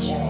change.